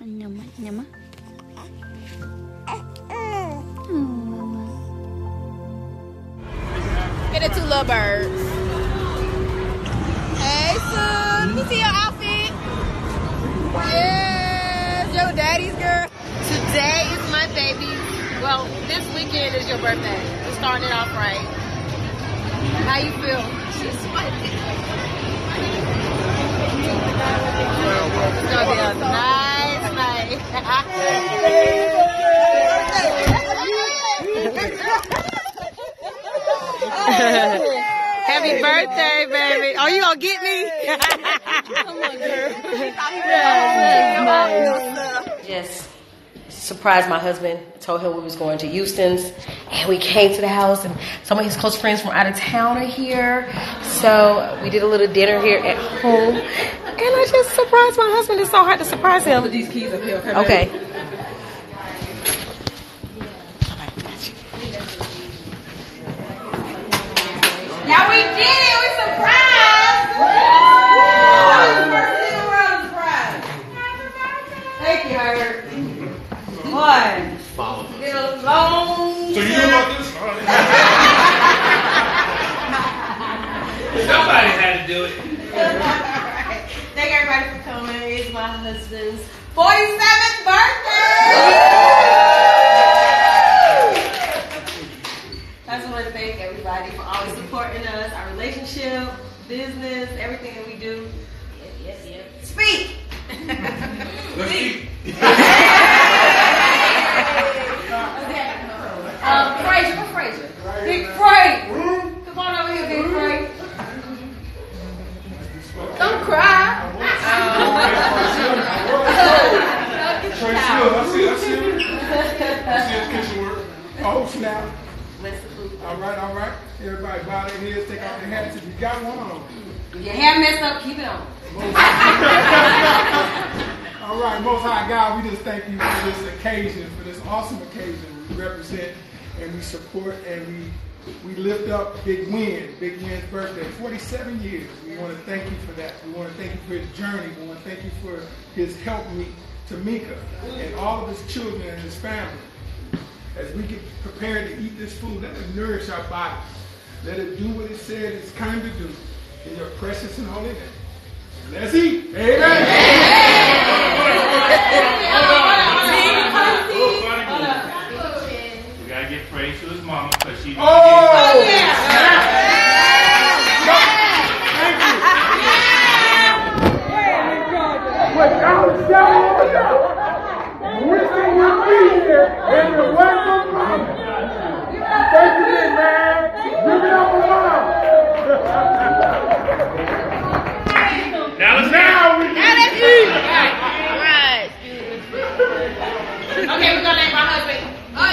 Mama, mama. Oh, mama. Get the two little birds. Hey, son. Let me see your outfit. Yes, your daddy's girl. Today is my baby's. Well, this weekend is your birthday. We're starting it off right. How you feel? She's sweating. It's gonna be a nice. Happy birthday, baby. Oh, you gonna get me? Come on, girl. Just surprised my husband. Told him we was going to Houston's, and we came to the house, and some of his close friends from out of town are here. So we did a little dinner here at home. And I just surprised my husband. It's so hard to surprise him. With these keys up here, okay. Now we did it. We surprised. Woo! First in the world surprise. Thank you, Herbert. One. Follow. Did a long. So you know about this? Somebody had to do it. Thank everybody for coming. It's my husband's 47th birthday! I just want to thank everybody for always supporting us, our relationship, business, everything that we do. Yes, yes, yes. Speak! Let's eat. Frazier, where's Frazier? Big Fray! Come on over here, Big Fray. Don't cry. Oh, snap. Alright, alright. Everybody bow their heads, take off their hats if you got one on. If your hair messed up, keep it on. Alright, Most High God, we just thank you for this occasion, for this awesome occasion. We represent and we support and we lift up Big Win's birthday, 47 years. We want to thank you for that. We want to thank you for his journey. We want to thank you for his helpmeet, Tamika, and all of his children and his family. As we get prepared to eat this food, let it nourish our bodies. Let it do what it said it's kind to do in your precious and holy name. Let's eat. Amen. We gotta give praise to his mama because she. Oh yeah! Thank you. And the welcome coming. Thank you, big man. Give it up for love. Now we can eat. All right. Okay, we're going to let my husband. Oh,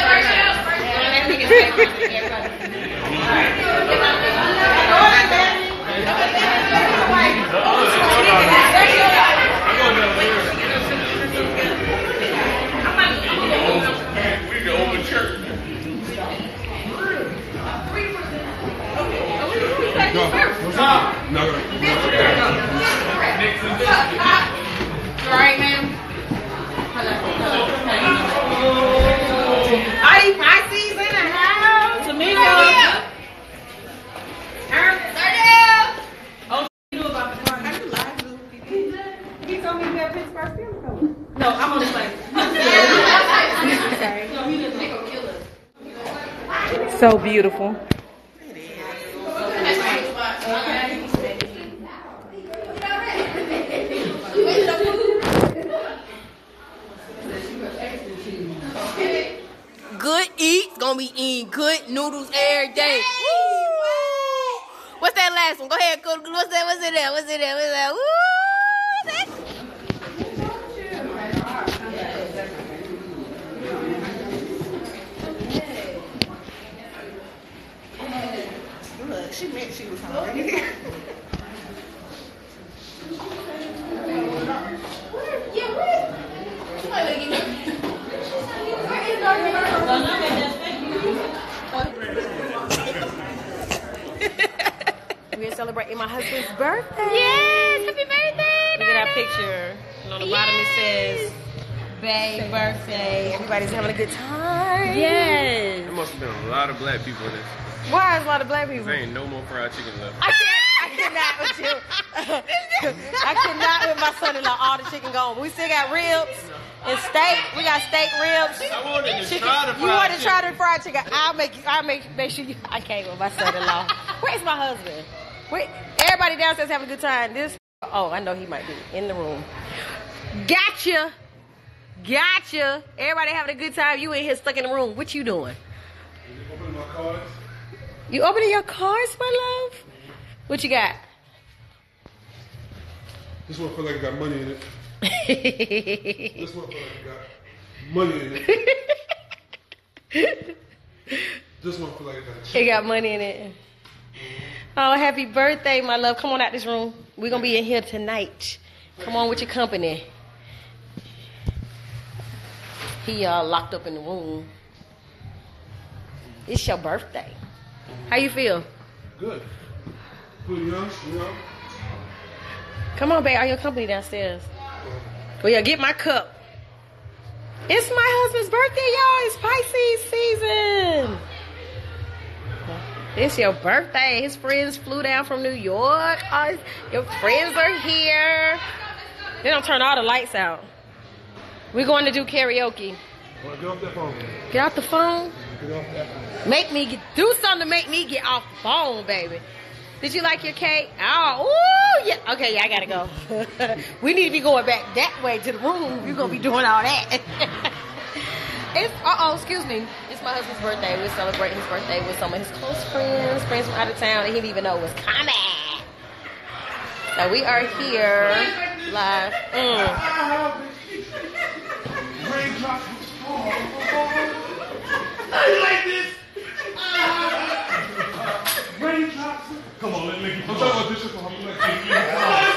so beautiful. It is. Good eat. Gonna be eating good noodles every day. Woo! What's that last one? Go ahead. What's in there? What's in there? What's that? Woo! She meant she was hungry. We're celebrating my husband's birthday. Yes, happy birthday. Look at our picture. And on the bottom it says, Bay birthday. Everybody's having a good time. Yes. There must have been a lot of black people in this. Why is a lot of black people? There ain't no more fried chicken left. I cannot with you. I cannot with my son-in-law. All the chicken gone. We still got ribs and steak. We got steak ribs. I wanted to try the fried chicken. You want to try the fried chicken? I'll make sure you. I can't with my son-in-law. Where's my husband? Wait, everybody downstairs having a good time. This. Oh, I know he might be in the room. Gotcha. Gotcha. Everybody having a good time. You in here stuck in the room. What you doing? Opening my cards. You opening your cards, my love? What you got? This one feel like it got money in it. This one feel like it got money in it. This one feel like it got chicken. It got money in it. Oh, happy birthday, my love. Come on out this room. We're going to be in here tonight. Come on with your company. He locked up in the room. It's your birthday. How you feel? Good. Come on, babe. Are your company downstairs? Well, yeah, get my cup. It's my husband's birthday, y'all. It's Pisces season. It's your birthday. His friends flew down from New York. Oh, your friends are here. They don't turn all the lights out. We're going to do karaoke. Well, get off that phone. Get off the phone? Get off that phone. Make me do something to make me get off the phone, baby. Did you like your cake? Oh, ooh, yeah. Okay, yeah, I gotta go. We need to be going back that way to the room. You're gonna be doing all that. It's, uh-oh, excuse me. It's my husband's birthday. We're celebrating his birthday with some of his close friends, friends from out of town that he didn't even know was coming. So we are here live. I like this. Come on, let me make you. I'm trying to audition for him.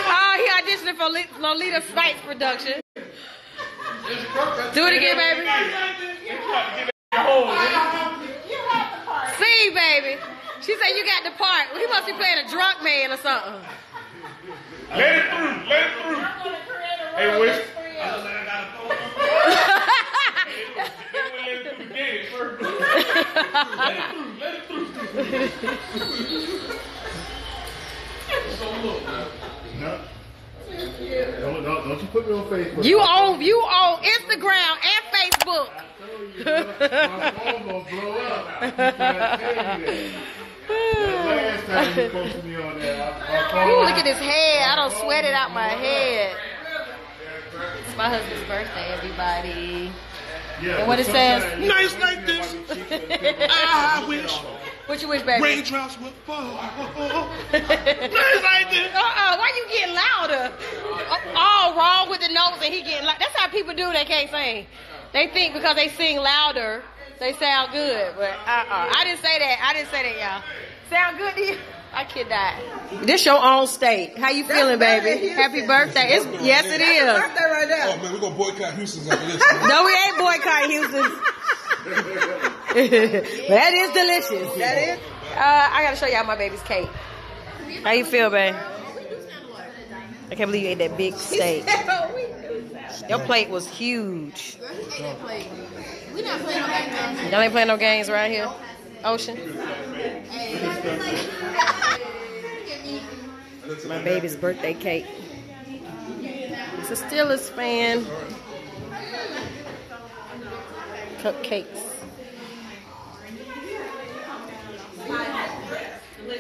Oh, he auditioned for Lolita Spice Production. Do it again, baby. See, baby. She said you got the part. Well, he must be playing a drunk man or something. Let it through. Let it through. Hey, Wish. Let it through. So look, no. Don't you put me on Facebook. You on Instagram and Facebook. I told you, my phone gonna blow up. I tell you that. Last time you posted me on that. Ooh, look at his head. I don't sweat it out my head. It's my husband's birthday, everybody. Yeah, and what it says? Nice like this. I wish. What you wish, baby? Raindrops would fall. Nice like this. Why you getting louder? All wrong with the notes, and he getting loud. That's how people do. They can't sing. They think because they sing louder, they sound good. But I didn't say that. I didn't say that, y'all. Sound good to you? I cannot. This your own state. How you feeling, baby? Happy birthday. It's, yes, it is. Happy birthday right now. Oh, man, we're going to boycott Houston's after this. No, we ain't boycotting Houston's. That is delicious. That is. I got to show y'all my baby's cake. How you feel, babe? I can't believe you ate that big steak. Your plate was huge. We not playing no games. Y'all ain't playing no games right here? Ocean. My baby's birthday cake. It's a Steelers fan. Cupcakes.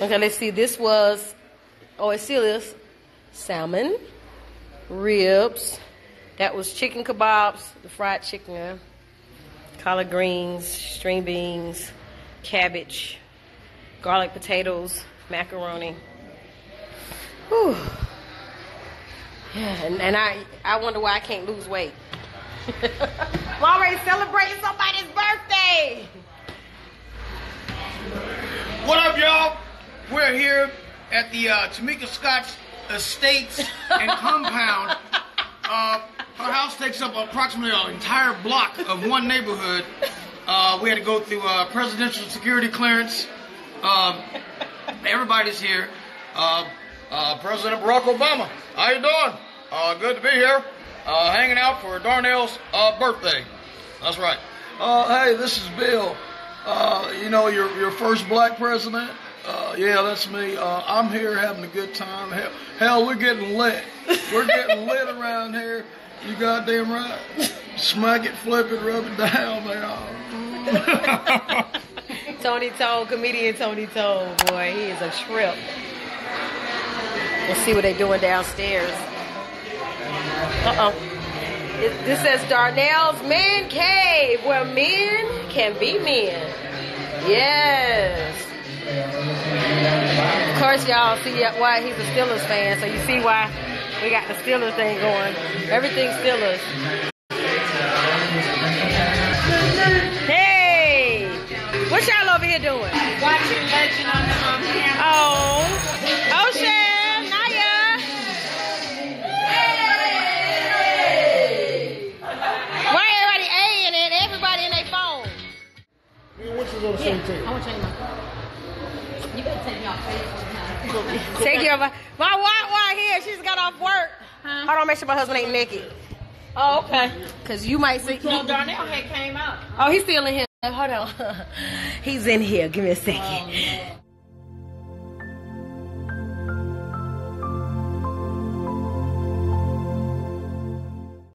Okay, let's see. This was, oh, it's Steelers. Salmon. Ribs. That was chicken kebabs, the fried chicken. Collard greens, string beans. Cabbage, garlic potatoes, macaroni. Whew. Yeah, and I wonder why I can't lose weight. I'm already celebrating somebody's birthday. What up, y'all? We're here at the Tamika Scott's Estates and Compound. Her house takes up approximately an entire block of one neighborhood. We had to go through presidential security clearance. Everybody's here. President Barack Obama, how you doing? Good to be here. hanging out for Darnell's birthday. That's right. Hey, this is Bill. You know, your first black president? Yeah, that's me. I'm here having a good time. Hell, we're getting lit. We're getting lit around here. You goddamn right. Smack it, flip it, rub it down, man. Tony Toll, comedian Tony Toll, boy, he is a shrimp. Let's see what they're doing downstairs. This says Darnell's Man Cave, where men can be men. Yes. Of course, y'all see why he's a Steelers fan, so you see why we got the Steelers thing going. Everything's Steelers. Hey! What y'all over here doing? Watching Legend on the camera. Oh. Oh, shit. On the same table. I want to change my phone. You better take me off Facebook. Take care of my wife here. She just got off work. Huh? Hold on, make sure my husband ain't naked. Oh, okay. Because you might see. No, Darnell had came out. Oh, he's still in here. Hold on. He's in here. Give me a second.